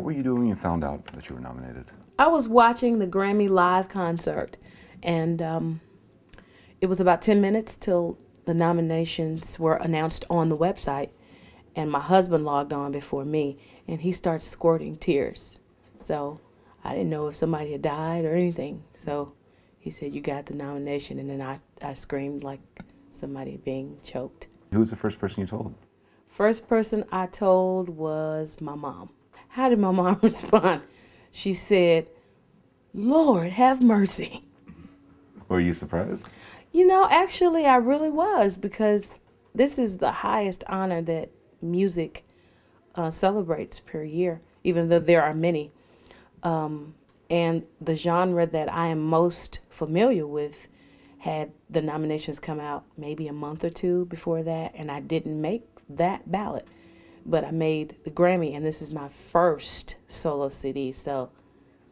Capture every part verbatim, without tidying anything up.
What were you doing when you found out that you were nominated? I was watching the Grammy Live concert, and um, it was about ten minutes till the nominations were announced on the website, and my husband logged on before me, and he starts squirting tears. So I didn't know if somebody had died or anything. So he said, "You got the nomination," and then I, I screamed like somebody being choked. Who was the first person you told? First person I told was my mom. How did my mom respond? She said, "Lord, have mercy." Were you surprised? You know, actually, I really was, because this is the highest honor that music uh, celebrates per year, even though there are many. Um, and the genre that I am most familiar with had the nominations come out maybe a month or two before that, and I didn't make that ballot, but I made the Grammy, and this is my first solo C D, so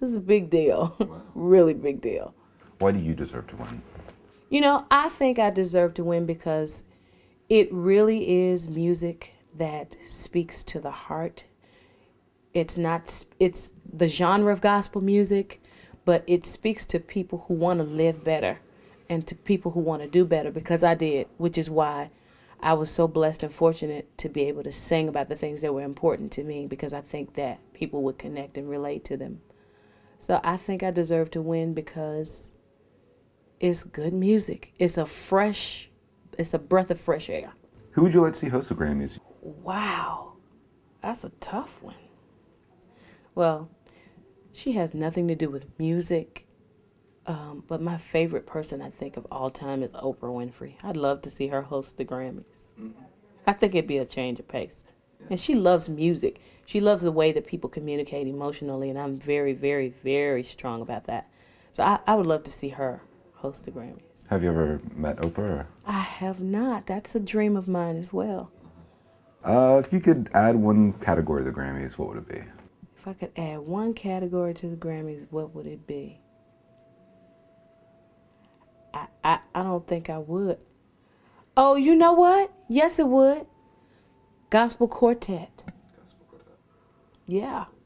this is a big deal. Wow. Really big deal. Why do you deserve to win? You know, I think I deserve to win because it really is music that speaks to the heart. It's not, it's the genre of gospel music, but it speaks to people who want to live better and to people who want to do better, because I did, which is why I was so blessed and fortunate to be able to sing about the things that were important to me, because I think that people would connect and relate to them. So I think I deserve to win because it's good music. It's a fresh, it's a breath of fresh air. Who would you like to see host the Grammys? Wow, that's a tough one. Well, she has nothing to do with music. Um, but my favorite person, I think, of all time is Oprah Winfrey. I'd love to see her host the Grammys. Mm -hmm. I think it'd be a change of pace. Yeah. And she loves music. She loves the way that people communicate emotionally, and I'm very, very, very strong about that. So I, I would love to see her host the Grammys. Have you ever met Oprah? I have not. That's a dream of mine as well. Uh, if you could add one category to the Grammys, what would it be? If I could add one category to the Grammys, what would it be? I, I don't think I would. Oh, you know what? Yes, it would. Gospel Quartet. Gospel Quartet. Yeah.